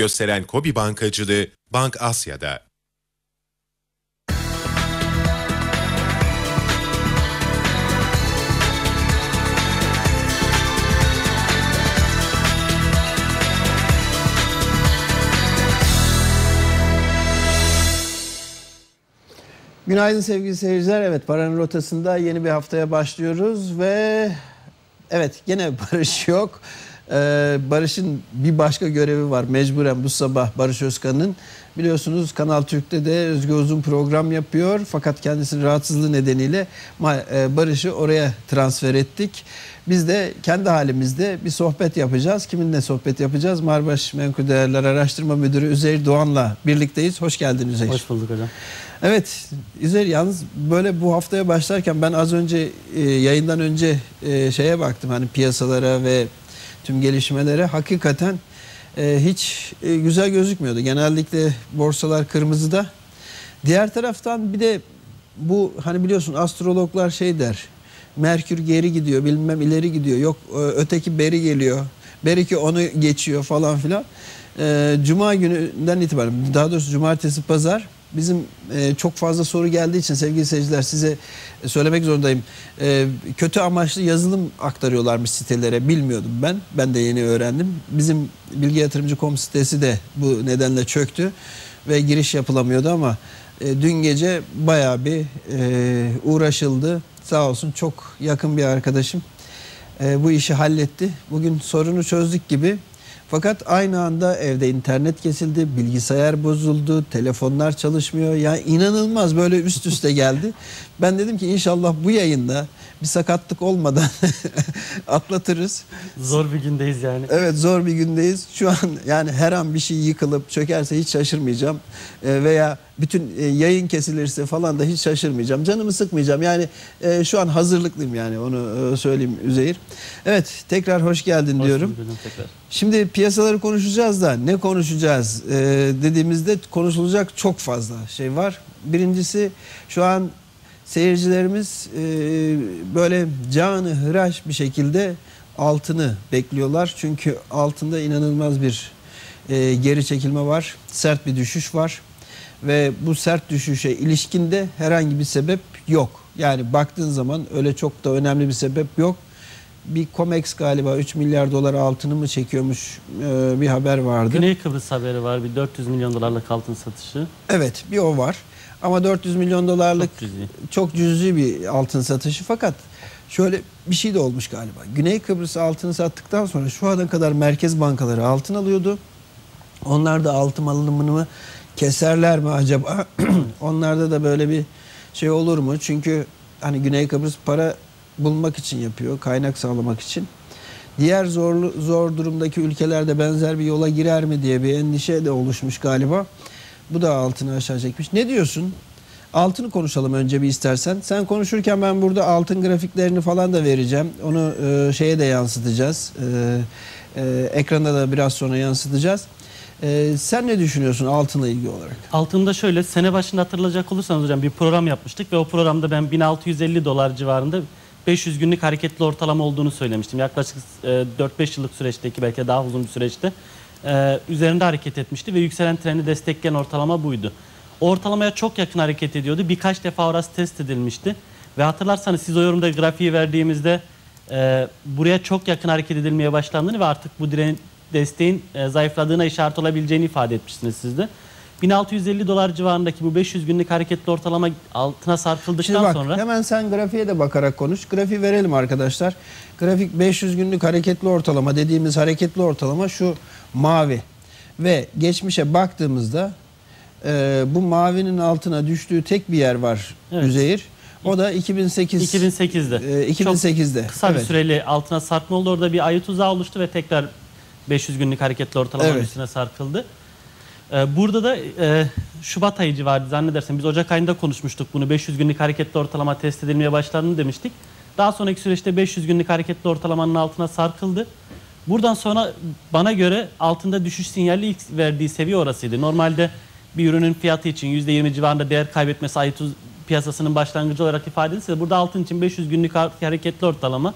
gösteren Kobi Bankacılığı, Bank Asya'da. Günaydın sevgili seyirciler. Evet, paranın rotasında yeni bir haftaya başlıyoruz ve evet, gene Barış yok. Barış'ın bir başka görevi var mecburen bu sabah. Barış Özkan'ın, biliyorsunuz, Kanal Türk'te de Özge Uzun program yapıyor. Fakat kendisinin rahatsızlığı nedeniyle Barış'ı oraya transfer ettik. Biz de kendi halimizde bir sohbet yapacağız. Kiminle sohbet yapacağız? Marbaş Menkul Değerler Araştırma Müdürü Üzeyir Doğan'la birlikteyiz. Hoş geldin Üzeyir. Hoş bulduk hocam. Evet Üzeyir, yalnız böyle bu haftaya başlarken ben az önce yayından önce şeye baktım, hani piyasalara ve tüm gelişmelere. Hakikaten hiç güzel gözükmüyordu. Genellikle borsalar kırmızıda. Diğer taraftan bir de bu, hani biliyorsun, astrologlar şey der. Merkür geri gidiyor, bilmem ileri gidiyor. Yok öteki beri geliyor. Beriki onu geçiyor falan filan. Cuma gününden itibaren, daha doğrusu cumartesi pazar, bizim çok fazla soru geldiği için sevgili seyirciler size söylemek zorundayım. Kötü amaçlı yazılım aktarıyorlarmış sitelere. Bilmiyordum ben. Ben de yeni öğrendim. Bizim bilgiyatırımcı.com sitesi de bu nedenle çöktü ve giriş yapılamıyordu ama dün gece bayağı bir uğraşıldı. Sağ olsun çok yakın bir arkadaşım bu işi halletti. Bugün sorunu çözdük gibi. Fakat aynı anda evde internet kesildi, bilgisayar bozuldu, telefonlar çalışmıyor. Yani inanılmaz, böyle üst üste geldi. Ben dedim ki inşallah bu yayında bir sakatlık olmadan atlatırız. Zor bir gündeyiz yani. Evet, zor bir gündeyiz. Şu an yani her an bir şey yıkılıp çökerse hiç şaşırmayacağım. Veya bütün yayın kesilirse falan da hiç şaşırmayacağım. Canımı sıkmayacağım. Yani şu an hazırlıklıyım yani, onu söyleyeyim Üzeyir. Evet, tekrar hoş geldin diyorum. Hoş bulduk tekrar. Şimdi piyasaları konuşacağız da ne konuşacağız dediğimizde konuşulacak çok fazla şey var. Birincisi, şu an seyircilerimiz böyle canı hıraş bir şekilde altını bekliyorlar. Çünkü altında inanılmaz bir geri çekilme var. Sert bir düşüş var. Ve bu sert düşüşe ilişkin de herhangi bir sebep yok. Yani baktığın zaman öyle çok da önemli bir sebep yok. Bir COMEX galiba 3 milyar dolar altını mı çekiyormuş, bir haber vardı. Güney Kıbrıs haberi var, bir 400 milyon dolarlık altın satışı. Evet, bir o var. Ama 400 milyon dolarlık çok cüzi bir altın satışı. Fakat şöyle bir şey de olmuş galiba. Güney Kıbrıs altını sattıktan sonra şu ana kadar merkez bankaları altın alıyordu. Onlar da altın alımını keserler mi acaba? Onlarda da böyle bir şey olur mu? Çünkü hani Güney Kıbrıs para bulmak için yapıyor, kaynak sağlamak için. Diğer zor durumdaki ülkelerde benzer bir yola girer mi diye bir endişe de oluşmuş galiba. Bu da altını aşağı çekmiş. Ne diyorsun? Altını konuşalım önce bir istersen. Sen konuşurken ben burada altın grafiklerini falan da vereceğim. Onu şeye de yansıtacağız. Ekranda da biraz sonra yansıtacağız. Sen ne düşünüyorsun altınla ilgili olarak? Altında şöyle, sene başında hatırlayacak olursanız hocam bir program yapmıştık ve o programda ben 1650 dolar civarında 500 günlük hareketli ortalama olduğunu söylemiştim. Yaklaşık 4-5 yıllık süreçteki, belki daha uzun bir süreçte üzerinde hareket etmişti ve yükselen trendi destekleyen ortalama buydu. Ortalamaya çok yakın hareket ediyordu. Birkaç defa orası test edilmişti. Ve hatırlarsanız siz o yorumda grafiği verdiğimizde buraya çok yakın hareket edilmeye başlandığını ve artık bu desteğin zayıfladığına işaret olabileceğini ifade etmişsiniz siz de. 1650 dolar civarındaki bu 500 günlük hareketli ortalama altına sarkıldıktan sonra... Hemen sen grafiğe de bakarak konuş. Grafiği verelim arkadaşlar. Grafik 500 günlük hareketli ortalama dediğimiz hareketli ortalama şu mavi. Ve geçmişe baktığımızda bu mavinin altına düştüğü tek bir yer var, evet. Üzeyir. O da 2008'de. 2008'de. Çok kısa bir süreli altına sarkma oldu. Orada bir ayı tuzağı oluştu ve tekrar 500 günlük hareketli ortalamanın üstüne sarkıldı. Burada da Şubat ayı civarı zannedersem, biz Ocak ayında konuşmuştuk bunu, 500 günlük hareketli ortalama test edilmeye başlandığını demiştik. Daha sonraki süreçte 500 günlük hareketli ortalamanın altına sarkıldı. Buradan sonra bana göre altında düşüş sinyali ilk verdiği seviye orasıydı. Normalde bir ürünün fiyatı için %20 civarında değer kaybetmesi ayı piyasasının başlangıcı olarak ifade edilse, burada altın için 500 günlük hareketli ortalama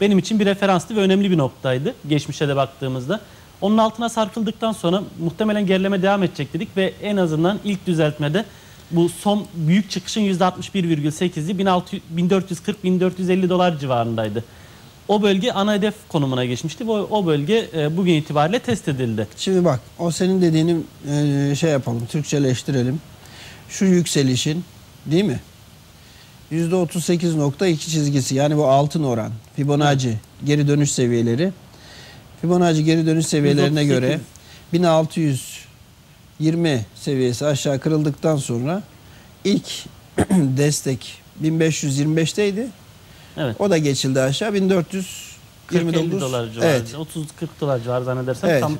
benim için bir referanstı ve önemli bir noktaydı geçmişe de baktığımızda. Onun altına sarkıldıktan sonra muhtemelen gerileme devam edecek dedik ve en azından ilk düzeltmede bu son büyük çıkışın %61,8'i $1440-1450 civarındaydı. O bölge ana hedef konumuna geçmişti ve o bölge bugün itibariyle test edildi. Şimdi bak, o senin dediğini şey yapalım, Türkçeleştirelim. Şu yükselişin, değil mi? %38.2 çizgisi, yani bu altın oran, Fibonacci geri dönüş seviyeleri. Fibonacci geri dönüş seviyelerine göre 1620 seviyesi aşağı kırıldıktan sonra ilk destek 1525'teydi. Evet. O da geçildi aşağı, 1429 dolar civarı. Evet. 30-40 dolar civarı zannedersem, evet, tam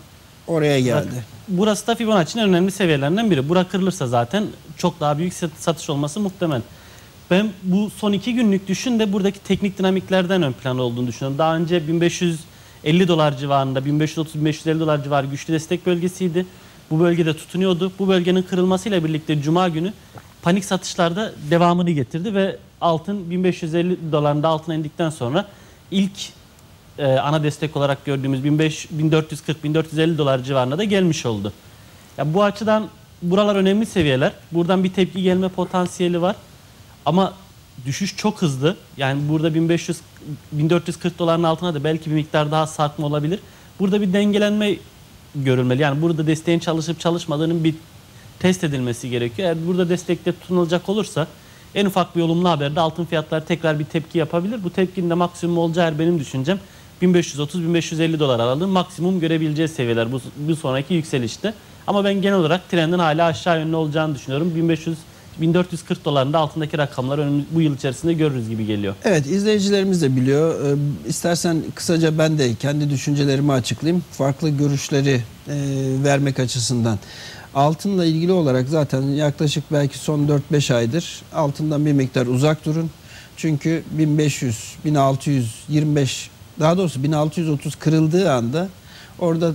oraya geldi. Bak, burası da Fibonacci'nin önemli seviyelerinden biri. Bura kırılırsa zaten çok daha büyük satış olması muhtemel. Ben bu son 2 günlük düşün de buradaki teknik dinamiklerden ön plana olduğunu düşünüyorum. Daha önce 1550 dolar civarında, 1530-1550 dolar civarı güçlü destek bölgesiydi. Bu bölgede tutunuyordu. Bu bölgenin kırılmasıyla birlikte Cuma günü panik satışlarda devamını getirdi ve altın 1550 dolarında altına indikten sonra ilk ana destek olarak gördüğümüz 1440-1450 dolar civarına da gelmiş oldu. Yani bu açıdan buralar önemli seviyeler. Buradan bir tepki gelme potansiyeli var. Ama düşüş çok hızlı. Yani burada 1440 doların altına da belki bir miktar daha sarkma olabilir. Burada bir dengelenme görülmeli. Yani burada desteğin çalışıp çalışmadığının bir test edilmesi gerekiyor. Eğer burada destekte tutunulacak olursa en ufak bir olumlu haberde altın fiyatları tekrar bir tepki yapabilir. Bu tepkinin de maksimum olacağı, benim düşüncem, 1530-1550 dolar aralığı maksimum görebileceği seviyeler bu sonraki yükselişte. Ama ben genel olarak trendin hala aşağı yönlü olacağını düşünüyorum. 1440 dolarında altındaki rakamları bu yıl içerisinde görürüz gibi geliyor. Evet, izleyicilerimiz de biliyor. İstersen kısaca ben de kendi düşüncelerimi açıklayayım. Farklı görüşleri vermek açısından. Altınla ilgili olarak zaten yaklaşık belki son 4-5 aydır altından bir miktar uzak durun. Çünkü 1500-1625, daha doğrusu 1630 kırıldığı anda orada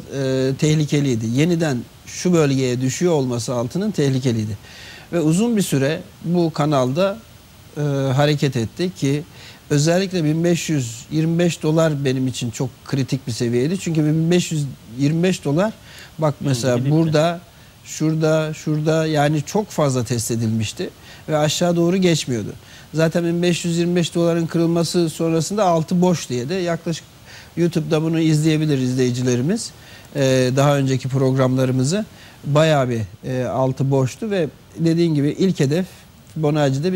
tehlikeliydi. Yeniden şu bölgeye düşüyor olması altının tehlikeliydi. Ve uzun bir süre bu kanalda hareket etti ki özellikle 1525 dolar benim için çok kritik bir seviyeydi. Çünkü 1525 dolar bak mesela burada, şurada, şurada, yani çok fazla test edilmişti ve aşağı doğru geçmiyordu. Zaten 1525 doların kırılması sonrasında altı boş diye de yaklaşık YouTube'da bunu izleyebilir izleyicilerimiz. Daha önceki programlarımızı bayağı bir altı boştu ve dediğin gibi ilk hedef Fibonacci'de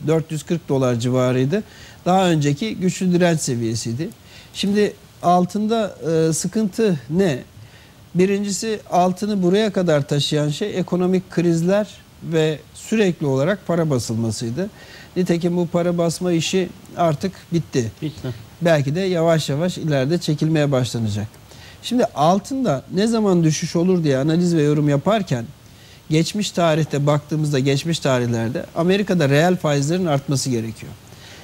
1440 dolar civarıydı. Daha önceki güçlü direnç seviyesiydi. Şimdi altında sıkıntı ne? Birincisi, altını buraya kadar taşıyan şey ekonomik krizler ve sürekli olarak para basılmasıydı. Nitekim bu para basma işi artık bitti. Belki de yavaş yavaş ileride çekilmeye başlanacak. Şimdi altında ne zaman düşüş olur diye analiz ve yorum yaparken geçmiş tarihte baktığımızda, geçmiş tarihlerde Amerika'da reel faizlerin artması gerekiyor.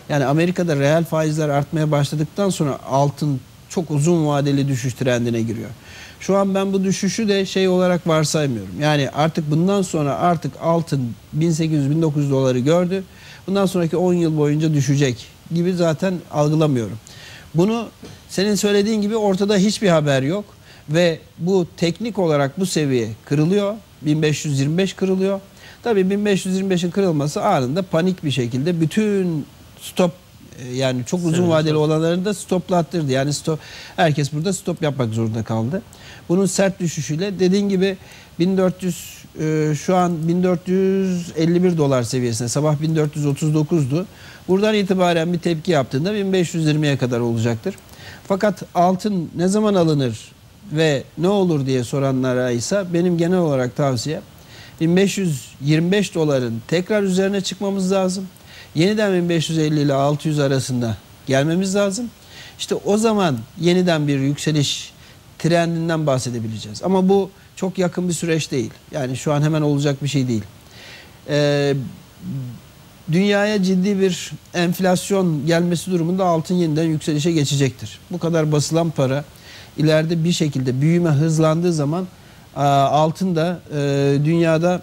Yani Amerika'da reel faizler artmaya başladıktan sonra altın çok uzun vadeli düşüş trendine giriyor. Şu an ben bu düşüşü de şey olarak varsaymıyorum. Yani artık bundan sonra artık altın 1800-1900 doları gördü. Bundan sonraki 10 yıl boyunca düşecek gibi zaten algılamıyorum. Bunu senin söylediğin gibi ortada hiçbir haber yok. Ve bu teknik olarak bu seviye kırılıyor. 1525 kırılıyor. Tabii 1525'in kırılması anında panik bir şekilde bütün stop, yani çok uzun vadeli olanları da stoplattırdı. Yani herkes burada stop yapmak zorunda kaldı. Bunun sert düşüşüyle dediğin gibi 1400 şu an 1451 dolar seviyesine, sabah 1439'du. Buradan itibaren bir tepki yaptığında 1520'ye kadar olacaktır. Fakat altın ne zaman alınır ve ne olur diye soranlara ise benim genel olarak tavsiye, 1525 doların tekrar üzerine çıkmamız lazım. Yeniden 1550 ile 600 arasında gelmemiz lazım. İşte o zaman yeniden bir yükseliş trendinden bahsedebileceğiz. Ama bu çok yakın bir süreç değil. Yani şu an hemen olacak bir şey değil. Dünyaya ciddi bir enflasyon gelmesi durumunda altın yeniden yükselişe geçecektir. Bu kadar basılan para ileride bir şekilde büyüme hızlandığı zaman altın da dünyada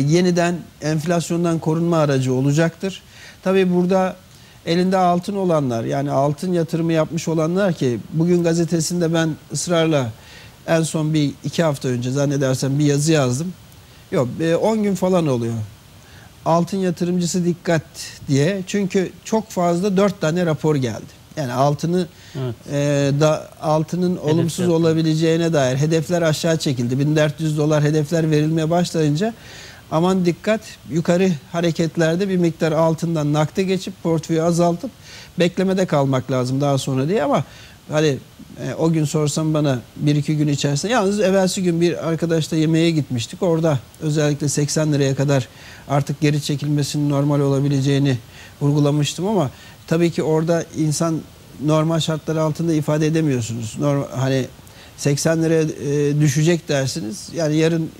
yeniden enflasyondan korunma aracı olacaktır. Tabii burada elinde altın olanlar, yani altın yatırımı yapmış olanlar ki bugün gazetesinde ben ısrarla en son bir 2 hafta önce zannedersem bir yazı yazdım. Yok 10 gün falan oluyor. Altın yatırımcısı dikkat diye. Çünkü çok fazla 4 tane rapor geldi. Yani altını evet. Altının hedef olumsuz yaptı. Olabileceğine dair hedefler aşağı çekildi. $1400 hedefler verilmeye başlayınca aman dikkat, yukarı hareketlerde bir miktar altından nakde geçip portföyü azaltıp beklemede kalmak lazım daha sonra diye. Ama hani o gün sorsam bana 1-2 gün içerisinde, yalnız evvelsi gün bir arkadaşla yemeğe gitmiştik. Orada özellikle 80 liraya kadar artık geri çekilmesinin normal olabileceğini vurgulamıştım ama tabii ki orada insan normal şartlar altında ifade edemiyorsunuz. Normal, hani 80 liraya düşecek dersiniz. Yani yarın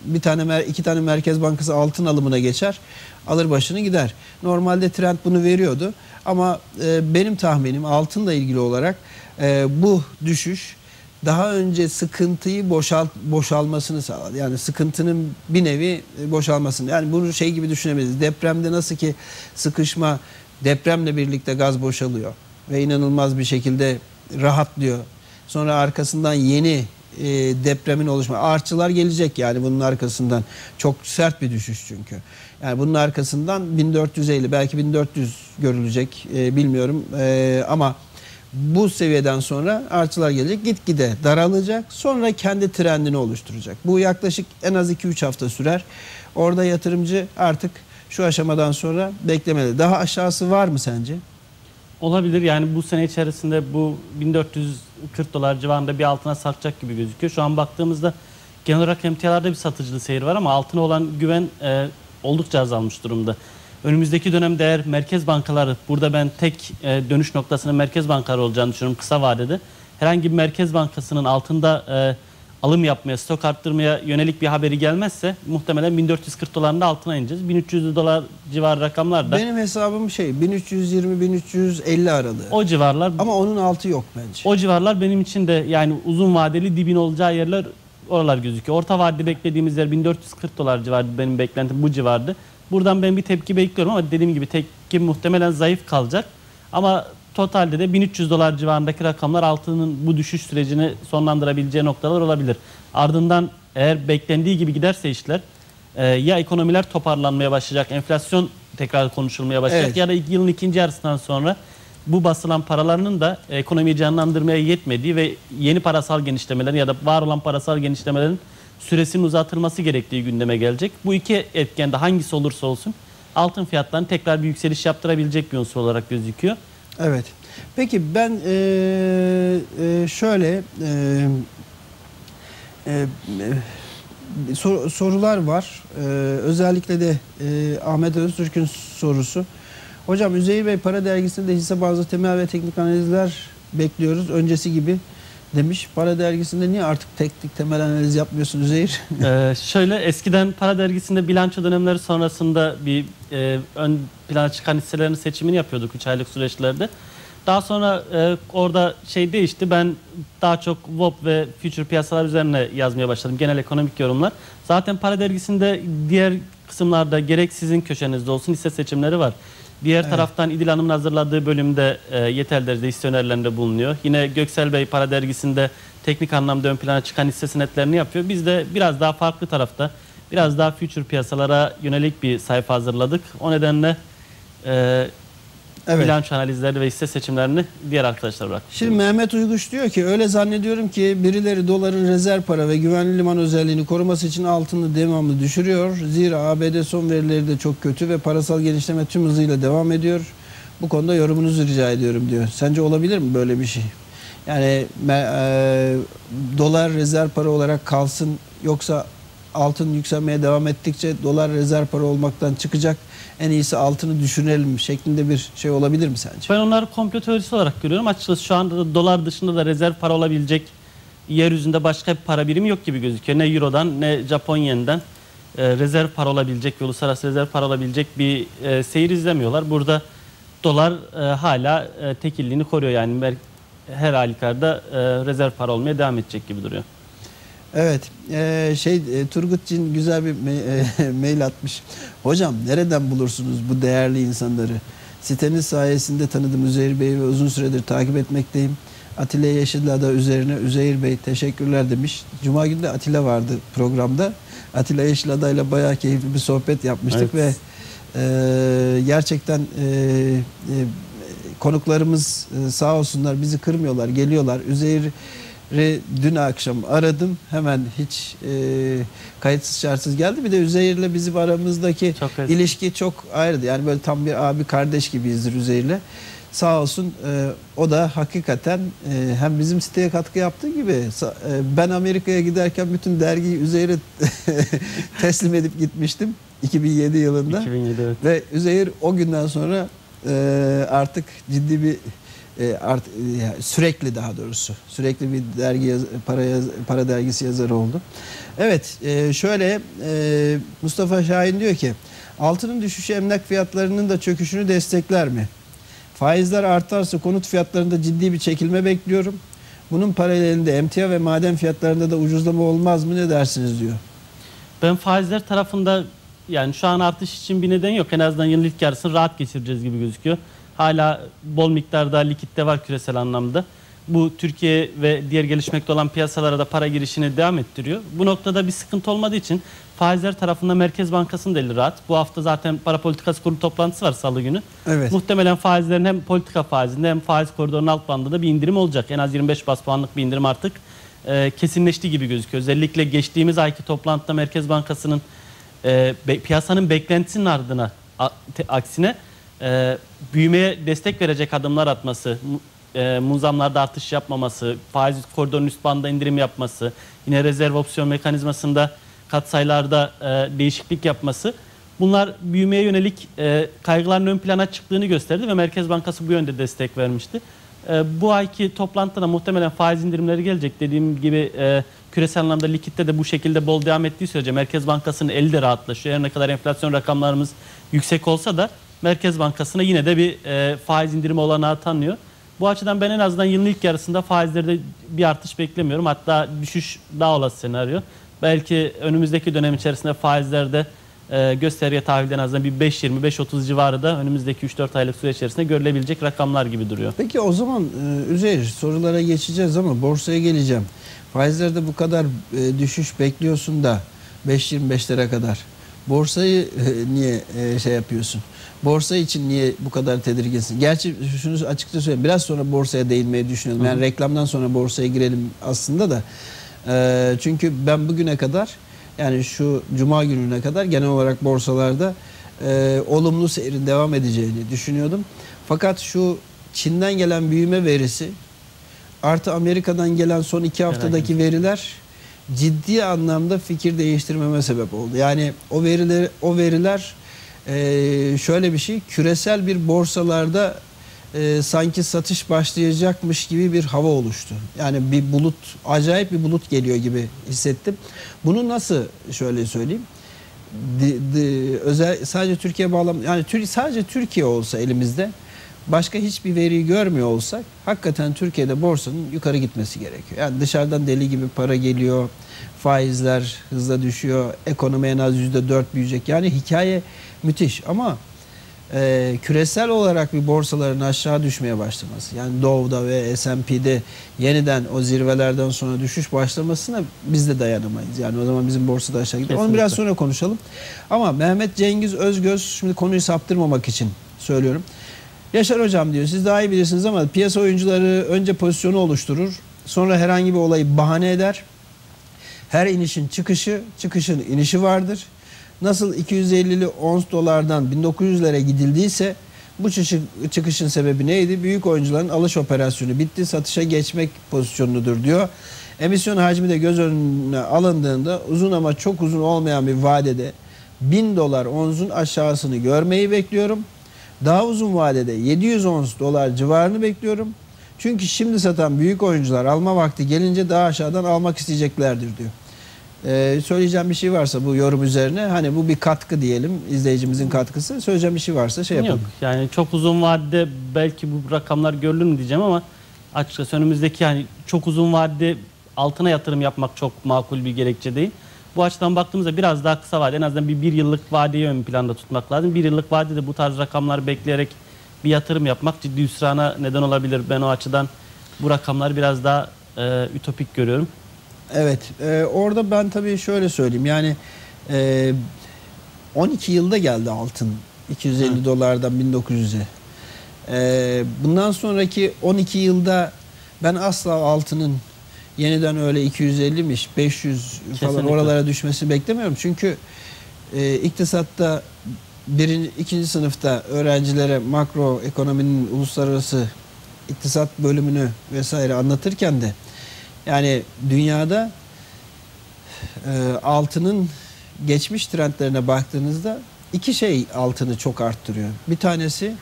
2 tane Merkez Bankası altın alımına geçer. Alır başını gider. Normalde trend bunu veriyordu. Ama benim tahminim altınla ilgili olarak bu düşüş daha önce sıkıntıyı boşalmasını sağladı. Yani sıkıntının bir nevi boşalmasını. Yani bunu şey gibi düşünebiliriz. Depremde nasıl ki sıkışma, depremle birlikte gaz boşalıyor ve inanılmaz bir şekilde rahatlıyor. Sonra arkasından yeni depremin oluşma. Artçılar gelecek yani bunun arkasından. Çok sert bir düşüş çünkü. Yani bunun arkasından 1450 belki 1400 görülecek bilmiyorum. Ama bu seviyeden sonra artçılar gelecek. Gitgide daralacak. Sonra kendi trendini oluşturacak. Bu yaklaşık en az 2-3 hafta sürer. Orada yatırımcı artık şu aşamadan sonra beklemeli. Daha aşağısı var mı sence? Olabilir. Yani bu sene içerisinde bu $1440 civarında bir altına sarkacak gibi gözüküyor. Şu an baktığımızda genel olarak emtialarda bir satıcılı seyir var ama altına olan güven oldukça azalmış durumda. Önümüzdeki dönemde eğer merkez bankaları, burada ben tek dönüş noktasının merkez bankaları olacağını düşünüyorum kısa vadede. Herhangi bir merkez bankasının altında alım yapmaya, stok arttırmaya yönelik bir haberi gelmezse muhtemelen $1440'ın altına ineceğiz. $1300 civarı rakamlar da. Benim hesabım şey 1320-1350 aralığı. O civarlar. Ama onun altı yok bence. O civarlar benim için de yani uzun vadeli dibin olacağı yerler, oralar gözüküyor. Orta vadeli beklediğimiz yer $1440 civarı, benim beklentim bu civardı. Buradan ben bir tepki bekliyorum ama dediğim gibi tepki muhtemelen zayıf kalacak. Ama totalde de $1300 civarındaki rakamlar altının bu düşüş sürecini sonlandırabileceği noktalar olabilir. Ardından eğer beklendiği gibi giderse işler, ya ekonomiler toparlanmaya başlayacak, enflasyon tekrar konuşulmaya başlayacak, evet, ya da yılın ikinci yarısından sonra bu basılan paralarının da ekonomiyi canlandırmaya yetmediği ve yeni parasal genişlemelerin ya da var olan parasal genişlemelerin süresinin uzatılması gerektiği gündeme gelecek. Bu iki etkende hangisi olursa olsun altın fiyatlarını tekrar bir yükseliş yaptırabilecek bir unsur olarak gözüküyor. Evet. Peki ben şöyle sorular var. Özellikle de Ahmet Öztürk'ün sorusu. Hocam Üzeyir Bey, Para Dergisi'nde hisse bazlı temel ve teknik analizler bekliyoruz. Öncesi gibi demiş. Para Dergisi'nde niye artık teknik temel analiz yapmıyorsun Üzeyir? Şöyle, eskiden Para Dergisi'nde bilanço dönemleri sonrasında bir ön plana çıkan hisselerin seçimini yapıyorduk 3 aylık süreçlerde. Daha sonra orada şey değişti. Ben daha çok VOP ve future piyasalar üzerine yazmaya başladım. Genel ekonomik yorumlar. Zaten Para Dergisi'nde diğer kısımlarda gerek sizin köşenizde olsun hisse seçimleri var. Diğer evet, taraftan İdil Hanım'ın hazırladığı bölümde yeterli derecede hisse önerilerinde bulunuyor. Yine Göksel Bey Para Dergisi'nde teknik anlamda ön plana çıkan hisse senetlerini yapıyor. Biz de biraz daha farklı tarafta, biraz daha future piyasalara yönelik bir sayfa hazırladık. O nedenle evet, bilanço analizleri ve hisse seçimlerini diğer arkadaşlara bıraktık. Şimdi Mehmet Uyguş diyor ki öyle zannediyorum ki birileri doların rezerv para ve güvenli liman özelliğini koruması için altını devamlı düşürüyor. Zira ABD son verileri de çok kötü ve parasal genişleme tüm hızıyla devam ediyor. Bu konuda yorumunuzu rica ediyorum diyor. Sence olabilir mi böyle bir şey? Yani dolar rezerv para olarak kalsın, yoksa altın yükselmeye devam ettikçe dolar rezerv para olmaktan çıkacak, en iyisi altını düşünelim şeklinde bir şey olabilir mi sence? Ben onları komplo teorisi olarak görüyorum. Açıkçası şu anda da dolar dışında da rezerv para olabilecek yeryüzünde başka bir para birimi yok gibi gözüküyor. Ne Euro'dan ne Japon yeniden rezerv para olabilecek, uluslararası rezerv para olabilecek bir seyir izlemiyorlar. Burada dolar hala tekilliğini koruyor. Yani her halükarda rezerv para olmaya devam edecek gibi duruyor. Evet, Turgut Cin güzel bir mail atmış. Hocam nereden bulursunuz bu değerli insanları? Siteniz sayesinde tanıdım Üzeyir Bey'i ve uzun süredir takip etmekteyim. Atilla Yeşilada üzerine Üzeyir Bey teşekkürler demiş. Cuma günü de Atilla vardı programda. Atilla Yeşilada ile bayağı keyifli bir sohbet yapmıştık, evet. Ve gerçekten konuklarımız sağ olsunlar bizi kırmıyorlar, geliyorlar. Üzeyir'i dün akşam aradım. Hemen hiç kayıtsız şartsız geldi. Bir de Üzeyir'le bizim aramızdaki ilişki çok ayrıydı. Yani böyle tam bir abi kardeş gibiyizdir Üzeyir'le. Sağ olsun o da hakikaten hem bizim siteye katkı yaptığı gibi ben Amerika'ya giderken bütün dergiyi Üzeyir'e teslim edip gitmiştim 2007 yılında. 2007, evet. Ve Üzeyir o günden sonra artık ciddi bir sürekli, daha doğrusu sürekli bir dergi para dergisi yazarı oldu. Evet, şöyle Mustafa Şahin diyor ki altının düşüşü emlak fiyatlarının da çöküşünü destekler mi? Faizler artarsa konut fiyatlarında ciddi bir çekilme bekliyorum. Bunun paralelinde emtia ve maden fiyatlarında da ucuzlama olmaz mı, ne dersiniz diyor. Ben faizler tarafında yani şu an artış için bir neden yok. En azından yılın ilk yarısını rahat geçireceğiz gibi gözüküyor. Hala bol miktarda likitte var küresel anlamda. Bu Türkiye ve diğer gelişmekte olan piyasalara da para girişini devam ettiriyor. Bu noktada bir sıkıntı olmadığı için faizler tarafında Merkez Bankası'nın da eli rahat. Bu hafta zaten para politikası kurulu toplantısı var salı günü. Evet. Muhtemelen faizlerin hem politika faizinde hem faiz koridorunun alt bandında da bir indirim olacak. En az 25 bas puanlık bir indirim artık kesinleşti gibi gözüküyor. Özellikle geçtiğimiz ayki toplantıda Merkez Bankası'nın piyasanın beklentisinin ardına aksine büyümeye destek verecek adımlar atması, muzamlarda artış yapmaması, faiz koridorun üst bandında indirim yapması, yine rezerv opsiyon mekanizmasında katsayılarda değişiklik yapması, bunlar büyümeye yönelik kaygıların ön plana çıktığını gösterdi ve Merkez Bankası bu yönde destek vermişti. Bu ayki toplantıda muhtemelen faiz indirimleri gelecek. Dediğim gibi küresel anlamda likitte de bu şekilde bol devam ettiği sürece Merkez Bankası'nın eli de rahatlaşıyor. Her ne kadar enflasyon rakamlarımız yüksek olsa da Merkez Bankası'na yine de bir faiz indirimi olanağı tanıyor. Bu açıdan ben en azından yılın ilk yarısında faizlerde bir artış beklemiyorum. Hatta düşüş daha olası senaryo. Belki önümüzdeki dönem içerisinde faizlerde gösterge tahvilden en azından bir 5.20-5.30 civarı da önümüzdeki 3-4 aylık süre içerisinde görülebilecek rakamlar gibi duruyor. Peki o zaman Üzeyir, sorulara geçeceğiz ama borsaya geleceğim. Faizlerde bu kadar düşüş bekliyorsun da 5.25'lere kadar. Borsayı niye şey yapıyorsun? Borsa için niye bu kadar tedirginsin? Gerçi şunu açıkça söyleyeyim. Biraz sonra borsaya değinmeyi düşünüyorum. Yani reklamdan sonra borsaya girelim aslında da. Çünkü ben bugüne kadar, yani şu cuma gününe kadar genel olarak borsalarda olumlu seyrin devam edeceğini düşünüyordum. Fakat şu Çin'den gelen büyüme verisi artı Amerika'dan gelen son 2 haftadaki veriler ciddi anlamda fikir değiştirmeme sebep oldu. Yani o veriler şöyle bir şey, küresel bir borsalarda sanki satış başlayacakmış gibi bir hava oluştu. Yani bir bulut, acayip bir bulut geliyor gibi hissettim. Bunu nasıl, şöyle söyleyeyim, sadece Türkiye bağlam, yani sadece Türkiye olsa elimizde, başka hiçbir veriyi görmüyor olsak, hakikaten Türkiye'de borsanın yukarı gitmesi gerekiyor. Yani dışarıdan deli gibi para geliyor, faizler hızla düşüyor, ekonomi en az %4 büyüyecek. Yani hikaye müthiş ama küresel olarak bir borsaların aşağı düşmeye başlaması, yani Dow'da ve S&P'de yeniden o zirvelerden sonra düşüş başlamasına biz de dayanamayız. Yani o zaman bizim borsada aşağı gidiyor. Onu biraz sonra konuşalım. Ama Mehmet Cengiz Özgöz, şimdi konuyu saptırmamak için söylüyorum. Yaşar hocam diyor, siz daha iyi bilirsiniz ama piyasa oyuncuları önce pozisyonu oluşturur, sonra herhangi bir olayı bahane eder. Her inişin çıkışı, çıkışın inişi vardır. Nasıl 250'li ons dolardan 1900'lere gidildiyse bu çıkışın sebebi neydi? Büyük oyuncuların alış operasyonu bitti, satışa geçmek pozisyonudur diyor. Emisyon hacmi de göz önüne alındığında uzun ama çok uzun olmayan bir vadede 1000 dolar onsun aşağısını görmeyi bekliyorum. Daha uzun vadede 700 ons dolar civarını bekliyorum. Çünkü şimdi satan büyük oyuncular alma vakti gelince daha aşağıdan almak isteyeceklerdir diyor. Söyleyeceğim bir şey varsa bu yorum üzerine, hani bu bir katkı diyelim, izleyicimizin katkısı, söyleyeceğim bir şey varsa şey yapalım. Yok, yani çok uzun vadede belki bu rakamlar görülür mü diyeceğim ama açıkçası önümüzdeki, yani çok uzun vadede altına yatırım yapmak çok makul bir gerekçe değil. Bu açıdan baktığımızda biraz daha kısa vade, en azından bir yıllık vadeyi ön planda tutmak lazım. Bir yıllık vadede bu tarz rakamlar bekleyerek bir yatırım yapmak ciddi hüsrana neden olabilir. Ben o açıdan bu rakamları biraz daha ütopik görüyorum. Evet, orada ben tabii şöyle söyleyeyim, yani 12 yılda geldi altın 250 Hı. dolardan 1900'e. Bundan sonraki 12 yılda ben asla altının yeniden öyle 250'miş 500 falan Kesinlikle. Oralara düşmesini beklemiyorum. Çünkü iktisatta ikinci sınıfta öğrencilere makro ekonominin uluslararası iktisat bölümünü vesaire anlatırken de, yani dünyada altının geçmiş trendlerine baktığınızda iki şey altını çok arttırıyor. Bir tanesi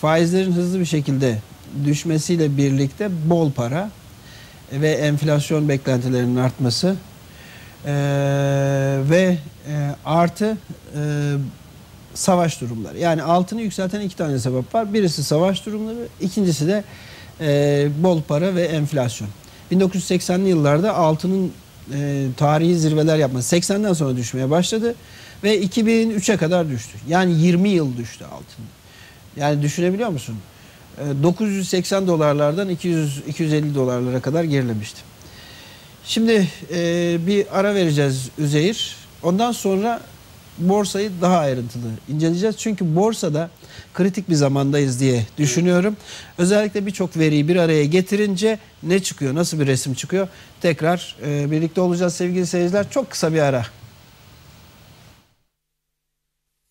faizlerin hızlı bir şekilde düşmesiyle birlikte bol para ve enflasyon beklentilerinin artması ve artı savaş durumları. Yani altını yükselten iki tane sebep var. Birisi savaş durumları, ikincisi de bol para ve enflasyon. 1980'li yıllarda altının tarihi zirveler yapması. 80'den sonra düşmeye başladı ve 2003'e kadar düştü. Yani 20 yıl düştü altın. Yani düşünebiliyor musun? 980 dolarlardan 200-250 dolarlara kadar gerilemişti. Şimdi bir ara vereceğiz Üzeyir. Ondan sonra borsayı daha ayrıntılı inceleyeceğiz. Çünkü borsada kritik bir zamandayız diye düşünüyorum. Özellikle birçok veriyi bir araya getirince ne çıkıyor, nasıl bir resim çıkıyor? Tekrar birlikte olacağız sevgili seyirciler. Çok kısa bir ara.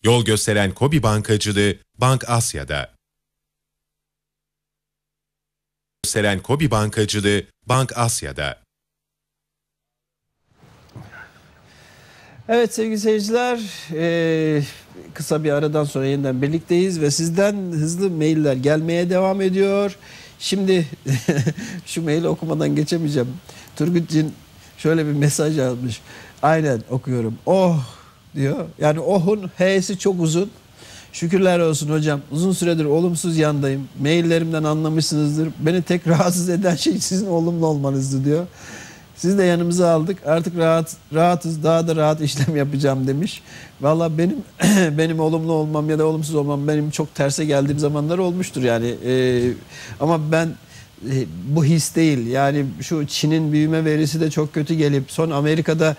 Yol gösteren Kobi Bankacılığı, Bank Asya'da. Gösteren Kobi Bankacılığı, Bank Asya'da. Evet sevgili seyirciler, kısa bir aradan sonra yeniden birlikteyiz ve sizden hızlı mailler gelmeye devam ediyor. Şimdi şu maili okumadan geçemeyeceğim. Turgut Cin şöyle bir mesaj almış. Aynen okuyorum. Oh diyor. Yani ohun h'si çok uzun. Şükürler olsun hocam. Uzun süredir olumsuz yandayım. Maillerimden anlamışsınızdır. Beni tek rahatsız eden şey sizin olumlu olmanızdı diyor. Sizi de yanımıza aldık. Artık rahatız. Daha da rahat işlem yapacağım demiş. Vallahi benim olumlu olmam ya da olumsuz olmam benim çok terse geldiğim zamanlar olmuştur yani. Ama ben bu his değil. Yani şu Çin'in büyüme verisi de çok kötü gelip son Amerika'da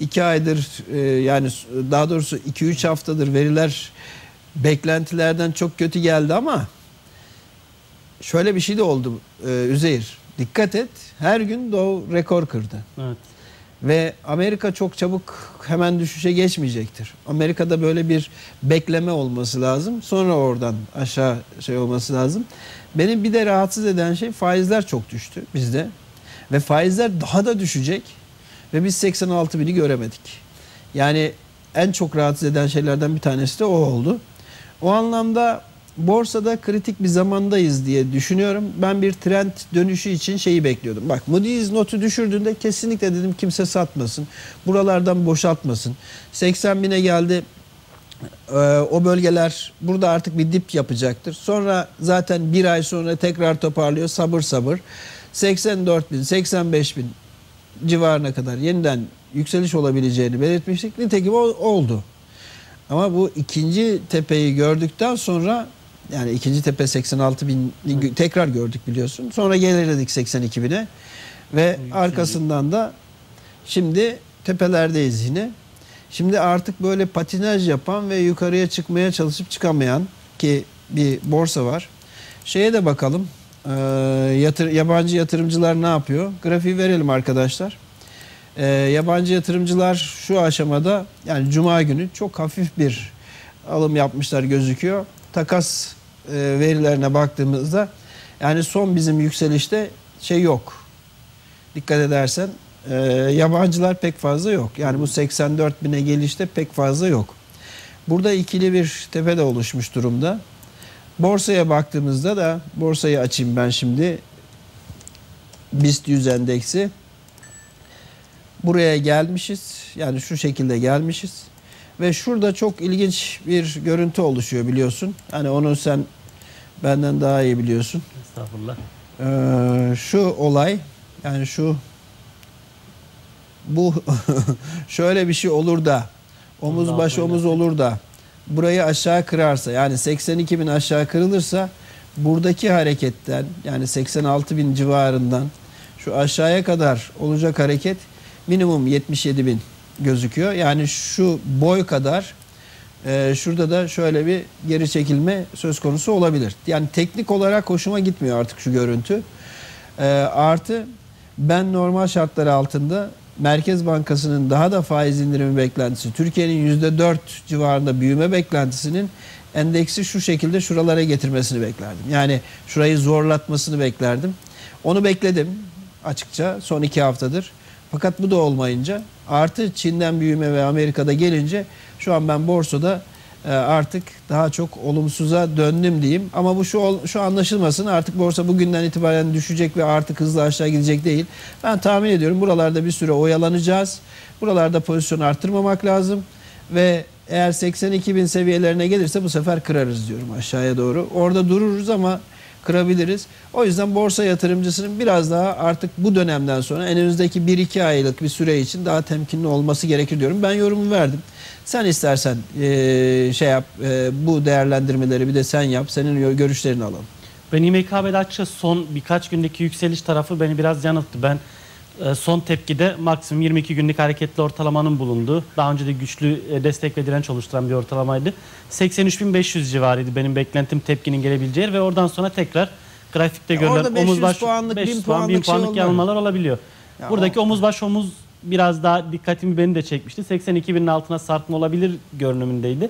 2 aydır yani daha doğrusu 2-3 haftadır veriler beklentilerden çok kötü geldi ama şöyle bir şey de oldu Üzeyir. Dikkat et, her gün Dow rekor kırdı. Evet. Ve Amerika çok çabuk hemen düşüşe geçmeyecektir. Amerika'da böyle bir bekleme olması lazım. Sonra oradan aşağı şey olması lazım. Benim bir de rahatsız eden şey faizler çok düştü bizde. Ve faizler daha da düşecek. Ve biz 86.000'i göremedik. Yani en çok rahatsız eden şeylerden bir tanesi de o oldu. O anlamda borsada kritik bir zamandayız diye düşünüyorum. Ben bir trend dönüşü için şeyi bekliyordum. Bak Moody's notu düşürdüğünde kesinlikle dedim kimse satmasın. Buralardan boşaltmasın. 80.000'e geldi. O bölgeler burada artık bir dip yapacaktır. Sonra zaten bir ay sonra tekrar toparlıyor. Sabır. 84.000, 85.000 civarına kadar yeniden yükseliş olabileceğini belirtmiştik. Nitekim oldu. Ama bu ikinci tepeyi gördükten sonra, yani ikinci tepe 86.000 tekrar gördük biliyorsun. Sonra gelirledik 82.000'e ve arkasından da şimdi tepelerdeyiz yine. Şimdi artık böyle patinaj yapan ve yukarıya çıkmaya çalışıp çıkamayan ki bir borsa var. Şeye de bakalım. Yabancı yatırımcılar ne yapıyor? Grafiği verelim arkadaşlar. Yabancı yatırımcılar şu aşamada, yani Cuma günü çok hafif bir alım yapmışlar gözüküyor. Takas verilerine baktığımızda yani son bizim yükselişte şey yok. Dikkat edersen yabancılar pek fazla yok. Yani bu 84.000'e gelişte pek fazla yok. Burada ikili bir tepe de oluşmuş durumda. Borsaya baktığımızda da borsayı açayım ben şimdi. BIST 100 endeksi. Buraya gelmişiz. Yani şu şekilde gelmişiz. Ve şurada çok ilginç bir görüntü oluşuyor biliyorsun. Hani onu sen benden daha iyi biliyorsun. Estağfurullah. Şu olay, yani şu bu şöyle bir şey olur da omuz baş omuz olur da burayı aşağı kırarsa, yani 82.000 aşağı kırılırsa buradaki hareketten, yani 86.000 civarından şu aşağıya kadar olacak hareket minimum 77.000 gözüküyor. Yani şu boy kadar şurada da şöyle bir geri çekilme söz konusu olabilir. Yani teknik olarak hoşuma gitmiyor artık şu görüntü. Artı ben normal şartlar altında Merkez Bankası'nın daha da faiz indirimi beklentisi, Türkiye'nin %4 civarında büyüme beklentisinin endeksi şu şekilde şuralara getirmesini beklerdim. Yani şurayı zorlatmasını beklerdim. Onu bekledim açıkça son 2 haftadır. Fakat bu da olmayınca, artı Çin'den büyüme ve Amerika'da gelince şu an ben borsada artık daha çok olumsuza döndüm diyeyim. Ama bu şu anlaşılmasın, artık borsa bugünden itibaren düşecek ve artık hızlı aşağı gidecek değil. Ben tahmin ediyorum buralarda bir süre oyalanacağız. Buralarda pozisyonu arttırmamak lazım ve eğer 82.000 seviyelerine gelirse bu sefer kırarız diyorum aşağıya doğru. Orada dururuz ama kırabiliriz. O yüzden borsa yatırımcısının biraz daha artık bu dönemden sonra en önümüzdeki 1-2 aylık bir süre için daha temkinli olması gerekir diyorum. Ben yorumumu verdim. Sen istersen şey yap, bu değerlendirmeleri bir de sen yap. Senin görüşlerini alalım. Ben İMKB'de açıkçası son birkaç gündeki yükseliş tarafı beni biraz yanılttı. Ben son tepkide maksimum 22 günlük hareketli ortalamanın bulunduğu, daha önce de güçlü destek ve direnç oluşturan bir ortalamaydı. 83.500 civarıydı benim beklentim tepkinin gelebileceği ve oradan sonra tekrar grafikte görülen omuzbaş 500 puanlık yanılmalar olabiliyor. Ya buradaki omuzbaş omuz biraz daha dikkatimi beni de çekmişti. 82.000'in altına sarkma olabilir görünümündeydi.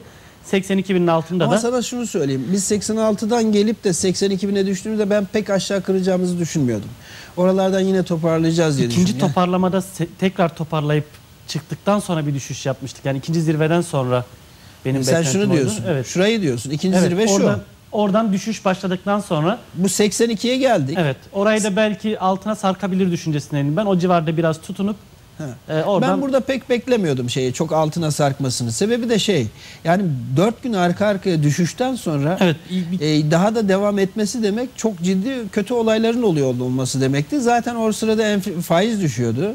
82.000'in altında. Ama da sana şunu söyleyeyim. Biz 86'dan gelip de 82.000'e düştüğümüzde ben pek aşağı kıracağımızı düşünmüyordum. Oralardan yine toparlayacağız diye düşünüyorum. İkinci toparlamada tekrar toparlayıp çıktıktan sonra bir düşüş yapmıştık. Yani ikinci zirveden sonra benim beklentim oldu. Sen şunu diyorsun. Evet. Şurayı diyorsun. İkinci zirve şu. Oradan düşüş başladıktan sonra. Bu 82'ye geldik. Evet. Orayı da belki altına sarkabilir düşüncesindeyim. Ben o civarda biraz tutunup. Ben burada pek beklemiyordum şeyi, çok altına sarkmasını. Sebebi de şey, yani 4 gün arka arkaya düşüşten sonra daha da devam etmesi demek çok ciddi kötü olayların oluyor olması demekti. Zaten o sırada faiz düşüyordu.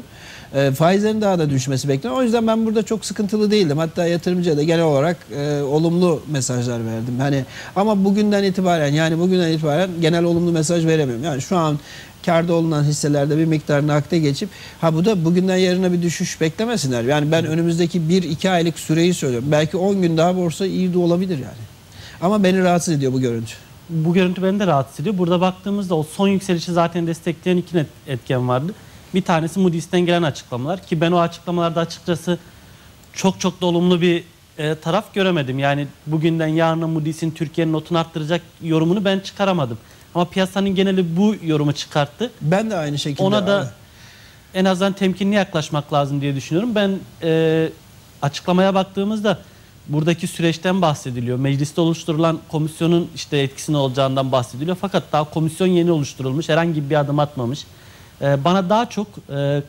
Faizlerin daha da düşmesi bekleniyor. O yüzden ben burada çok sıkıntılı değildim. Hatta yatırımcıya da genel olarak olumlu mesajlar verdim. Hani ama bugünden itibaren, yani bugünden itibaren genel olumlu mesaj veremiyorum. Yani şu an kârda olunan hisselerde bir miktar nakde geçip bu da bugünden yarına bir düşüş beklemesinler. Yani ben önümüzdeki 1-2 aylık süreyi söylüyorum. Belki 10 gün daha borsa iyi de olabilir yani. Ama beni rahatsız ediyor bu görüntü. Bu görüntü beni de rahatsız ediyor. Burada baktığımızda o son yükselişi zaten destekleyen 2 etken vardı. Bir tanesi Moody's'ten gelen açıklamalar ki ben o açıklamalarda açıkçası çok da olumlu bir taraf göremedim. Yani bugünden yarına Moody's'in Türkiye'nin notunu arttıracak yorumunu ben çıkaramadım. Ama piyasanın geneli bu yorumu çıkarttı. Ben de aynı şekilde. Ona da en azından temkinli yaklaşmak lazım diye düşünüyorum. Ben açıklamaya baktığımızda buradaki süreçten bahsediliyor. Mecliste oluşturulan komisyonun işte etkisi ne olacağından bahsediliyor. Fakat daha komisyon yeni oluşturulmuş. Herhangi bir adım atmamış. Bana daha çok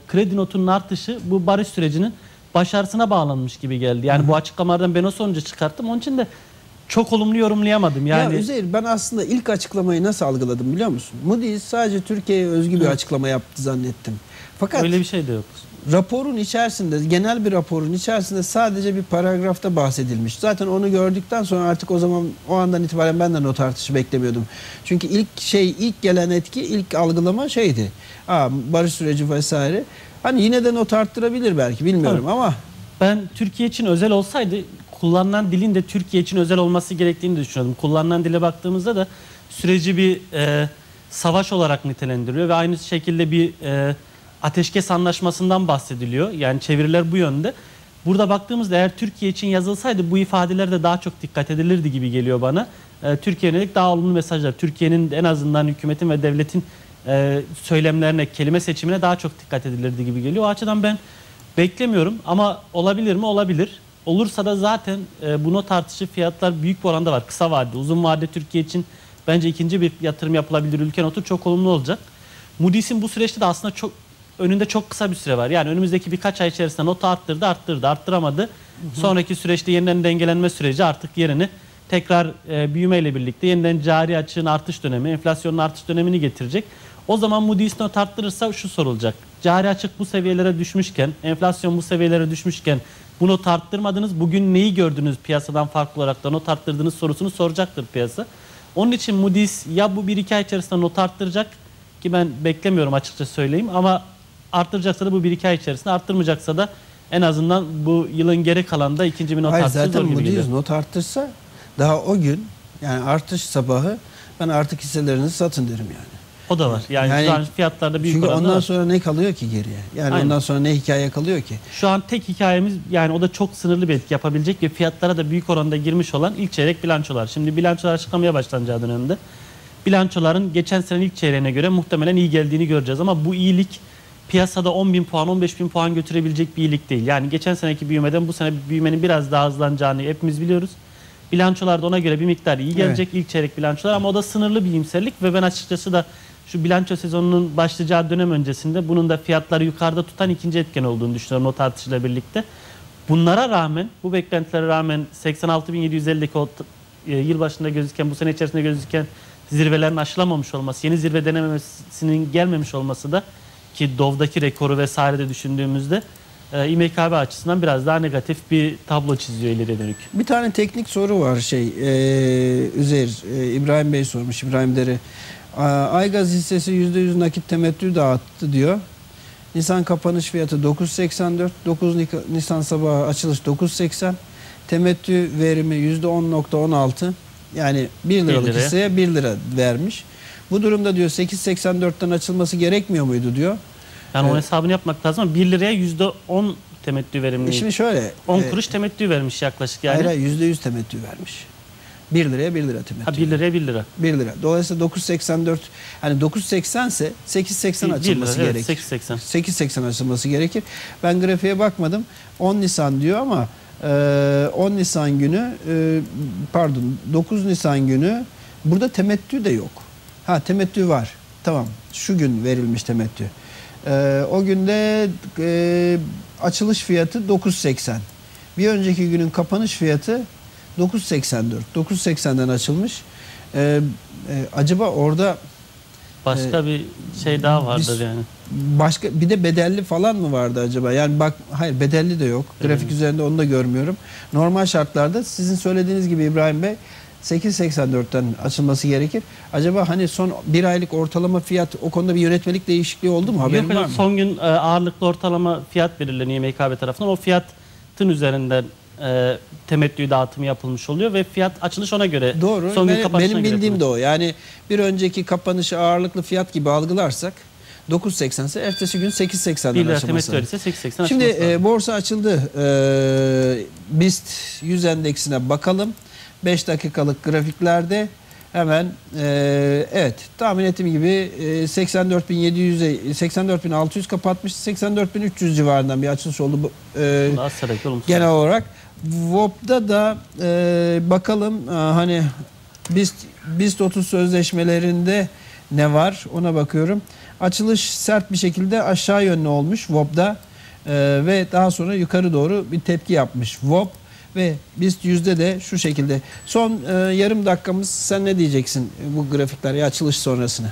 kredi notunun artışı bu barış sürecinin başarısına bağlanmış gibi geldi. Yani bu açıklamalardan ben o sonucu çıkarttım. Onun için de çok olumlu yorumlayamadım. Yani. Ya Üzeyir, ben aslında ilk açıklamayı nasıl algıladım biliyor musun? Moody's sadece Türkiye'ye özgü bir açıklama yaptı zannettim. Fakat öyle bir şey de yok. Raporun içerisinde, genel bir raporun içerisinde sadece bir paragrafta bahsedilmiş. Zaten onu gördükten sonra artık o andan itibaren ben de not artışı beklemiyordum. Çünkü ilk gelen etki, ilk algılama şeydi. Barış süreci vesaire. Hani yine de not arttırabilir belki, bilmiyorum ama. Ben Türkiye için özel olsaydı, kullanılan dilin de Türkiye için özel olması gerektiğini düşünüyordum. Kullanılan dile baktığımızda da süreci bir savaş olarak nitelendiriyor ve aynı şekilde bir ateşkes anlaşmasından bahsediliyor. Yani çeviriler bu yönde. Burada baktığımızda eğer Türkiye için yazılsaydı bu ifadeler de daha çok dikkat edilirdi gibi geliyor bana. Türkiye'nin daha olumlu mesajlar. Türkiye'nin en azından hükümetin ve devletin söylemlerine, kelime seçimine daha çok dikkat edilirdi gibi geliyor. O açıdan ben beklemiyorum ama olabilir mi? Olabilir. Olursa da zaten bu not artışı fiyatlar büyük bir oranda var. Kısa vadede, uzun vadede Türkiye için bence ikinci bir yatırım yapılabilir. Ülke notu çok olumlu olacak. Moody's'in bu süreçte de aslında önünde çok kısa bir süre var. Yani önümüzdeki birkaç ay içerisinde notu arttırdı, arttıramadı. Sonraki süreçte yeniden dengelenme süreci artık yerini tekrar büyümeyle birlikte yeniden cari açığın artış dönemi, enflasyonun artış dönemini getirecek. O zaman Moody's not arttırırsa şu sorulacak. Cari açık bu seviyelere düşmüşken, enflasyon bu seviyelere düşmüşken Bunu tarttırmadınız. Bugün neyi gördünüz piyasadan farklı olarak da not arttırdınız sorusunu soracaktır piyasa. Onun için Moody's ya bu 1-2 ay içerisinde not arttıracak ki ben beklemiyorum açıkça söyleyeyim, ama arttıracaksa da bu 1-2 ay içerisinde, arttırmayacaksa da en azından bu yılın geri kalanında ikinci bir not artışı zor gibi geliyor. Hayır, zaten Moody's not arttırsa daha o gün, yani artış sabahı ben artık hisselerinizi satın derim yani. O da var. Yani fiyatlarda büyük oranda. Çünkü ondan sonra ne kalıyor ki geriye? Yani aynen. Ondan sonra ne hikaye kalıyor ki? Şu an tek hikayemiz, yani o da çok sınırlı bir etki yapabilecek ve fiyatlara da büyük oranda girmiş olan ilk çeyrek bilançolar. Şimdi bilançolar açıklamaya başlanacağı dönemde bilançoların geçen senenin ilk çeyreğine göre muhtemelen iyi geldiğini göreceğiz. Ama bu iyilik piyasada 10.000 puan, 15.000 puan götürebilecek bir iyilik değil. Yani geçen seneki büyümeden bu sene büyümenin biraz daha hızlanacağını hepimiz biliyoruz. Bilançolarda ona göre bir miktar iyi gelecek, evet, ilk çeyrek bilançolar, ama o da sınırlı bir iyimserlik ve ben açıkçası da şu bilanço sezonunun başlayacağı dönem öncesinde bunun da fiyatları yukarıda tutan ikinci etken olduğunu düşünüyorum not artışıyla birlikte. Bunlara rağmen, bu beklentilere rağmen 86.750'deki o yılbaşında gözüken, bu sene içerisinde gözüken zirvelerin aşılamamış olması, yeni zirve denememesinin gelmemiş olması da ki Dov'daki rekoru vesaire de düşündüğümüzde İMKB açısından biraz daha negatif bir tablo çiziyor ileri dönük. Bir tane teknik soru var İbrahim Bey sormuş, İbrahim Dere. Aygaz hissesi %100 nakit temettü dağıttı diyor. Nisan kapanış fiyatı 9.84, 9 Nisan sabahı açılış 9.80, temettü verimi %10.16, yani 1 liralık hisseye 1 lira vermiş. Bu durumda diyor 8.84'ten açılması gerekmiyor muydu diyor. Yani evet, o hesabını yapmak lazım. 1 liraya %10 temettü verimli. Şimdi şöyle. 10 kuruş temettü vermiş yaklaşık yani. Hayır, %100 temettü vermiş. 1 liraya 1 lira temettü. Ha, 1 liraya 1 lira. 1 lira. Dolayısıyla 9.84, hani 9.80 ise 8.80 açılması lira, gerekir. Evet, 8.80. 8.80 açılması gerekir. Ben grafiğe bakmadım. 10 Nisan diyor ama 10 Nisan günü 9 Nisan günü burada temettü de yok. Ha, temettü var. Tamam. Şu gün verilmiş temettü. O günde açılış fiyatı 9.80. Bir önceki günün kapanış fiyatı 9.84. 9.80'den açılmış. Acaba orada başka bir şey daha vardır yani. Başka bir de bedelli falan mı vardı acaba? Yani bak, hayır, bedelli de yok. Grafik üzerinde onu da görmüyorum. Normal şartlarda sizin söylediğiniz gibi İbrahim Bey 8.84'ten açılması gerekir. Acaba hani son bir aylık ortalama fiyat, o konuda bir yönetmelik değişikliği oldu mu? Haberin var mı? Son gün ağırlıklı ortalama fiyat belirleniyor İMKB tarafından. O fiyatın üzerinden temettü dağıtımı yapılmış oluyor ve fiyat açılış ona göre. Doğru. Son gün kapanışına göre. Benim bildiğim de o. Yani bir önceki kapanışı ağırlıklı fiyat gibi algılarsak 9.80 ise ertesi gün 8.80'den açılması. 8.80. Şimdi borsa açıldı. BIST 100 endeksine bakalım. 5 dakikalık grafiklerde hemen evet, tahmin ettiğim gibi 84.700'e 84.600 kapatmış, 84.300 civarından bir açılış oldu genel olarak. VOP'da da bakalım hani BİST 30 sözleşmelerinde ne var, ona bakıyorum. Açılış sert bir şekilde aşağı yönlü olmuş VOP'da ve daha sonra yukarı doğru bir tepki yapmış VOP. Ve BIST 100'de de şu şekilde. Son yarım dakikamız, sen ne diyeceksin bu grafiklere açılış sonrasına?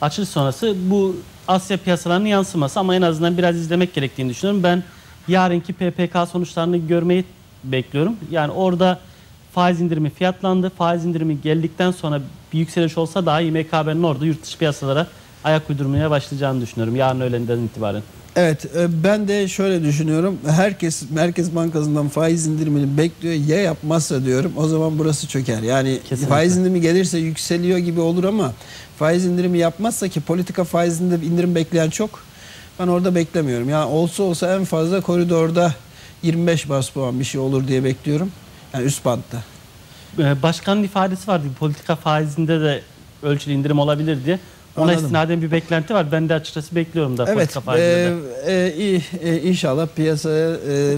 Açılış sonrası bu Asya piyasalarının yansıması, ama en azından biraz izlemek gerektiğini düşünüyorum. Ben yarınki PPK sonuçlarını görmeyi bekliyorum. Yani orada faiz indirimi fiyatlandı. Faiz indirimi geldikten sonra bir yükseliş olsa daha İMKB'nin orada yurt dışı piyasalara ayak uydurmaya başlayacağını düşünüyorum yarın öğlenden itibaren. Evet, ben de şöyle düşünüyorum. Herkes Merkez Bankası'ndan faiz indirimini bekliyor. Ya yapmazsa diyorum, o zaman burası çöker. Yani kesinlikle faiz indirimi gelirse yükseliyor gibi olur, ama faiz indirimi yapmazsa, ki politika faizinde indirim bekleyen çok. Ben orada beklemiyorum. Yani olsa olsa en fazla koridorda 25 bas puan bir şey olur diye bekliyorum. Yani üst bantta. Başkanın ifadesi vardı. Politika faizinde de ölçülü indirim olabilir diye. Ona istinaden bir beklenti var. Ben de açıkçası bekliyorum da. Evet. İnşallah piyasaya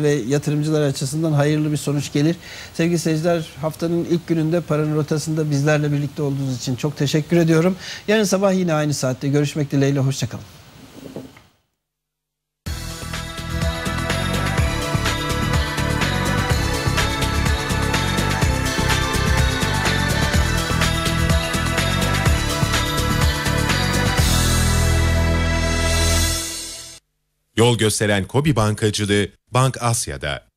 ve yatırımcılar açısından hayırlı bir sonuç gelir. Sevgili seyirciler, haftanın ilk gününde Paranın Rotası'nda bizlerle birlikte olduğunuz için çok teşekkür ediyorum. Yarın sabah yine aynı saatte görüşmek dileğiyle. Hoşçakalın. Yol gösteren Kobi Bankacılığı, Bank Asya'da.